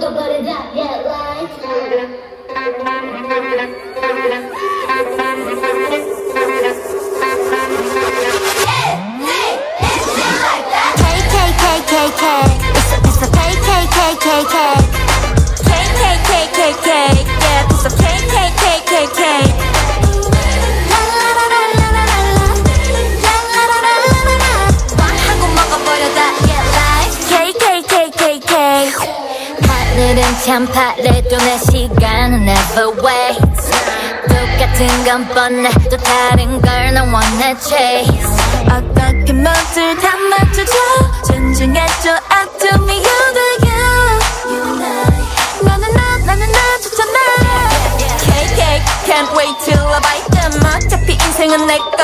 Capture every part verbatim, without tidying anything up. don't go but it up yet 참팔레도 내 시간은 never waits. 똑같은 건 뻔해 또 다른 걸 난 원해 chase. 어떻게 모두 다 맞춰줘 존중해줘 up to me you do you. 너는 나 나는 나 좋잖아. Cake cake can't wait till I bite them. 어차피 인생은 내 거.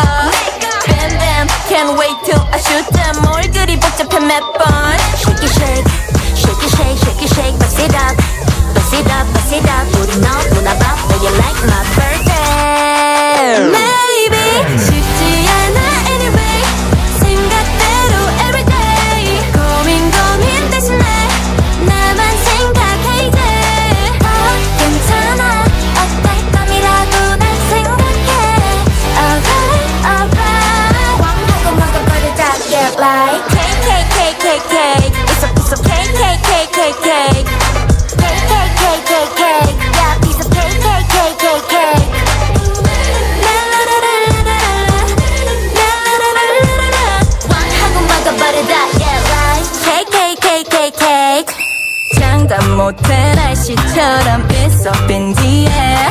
Bam bam can't wait till I shoot them. 뭘 그리 복잡해 몇 번. Shake it shake. Shake it, shake, shake it, shake, bust it up, bust it up, bust it up. Put it on, put it up, do you like my birthday? Maybe, 쉽지 않아 anyway. 생각대로 every day. 고민 고민 대신에 나만 생각해 이제. Oh, 괜찮아, 어떨 밤이라도 날 생각해. Alright, alright. 왕하고 먹어 버리자, get like. Cake, cake, cake, cake, cake. Piece of cake, cake, cake, cake, cake. Cake, cake, cake, cake, cake. Yeah, piece of cake, cake, cake, cake, cake. La la la la la la la la la la la. One 하고 먹어버리자, yeah, right. Cake, cake, cake, cake, cake. 장담 못해 날씨처럼 it's up in the air.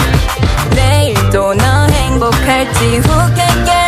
내일도 너 행복할지 who can get.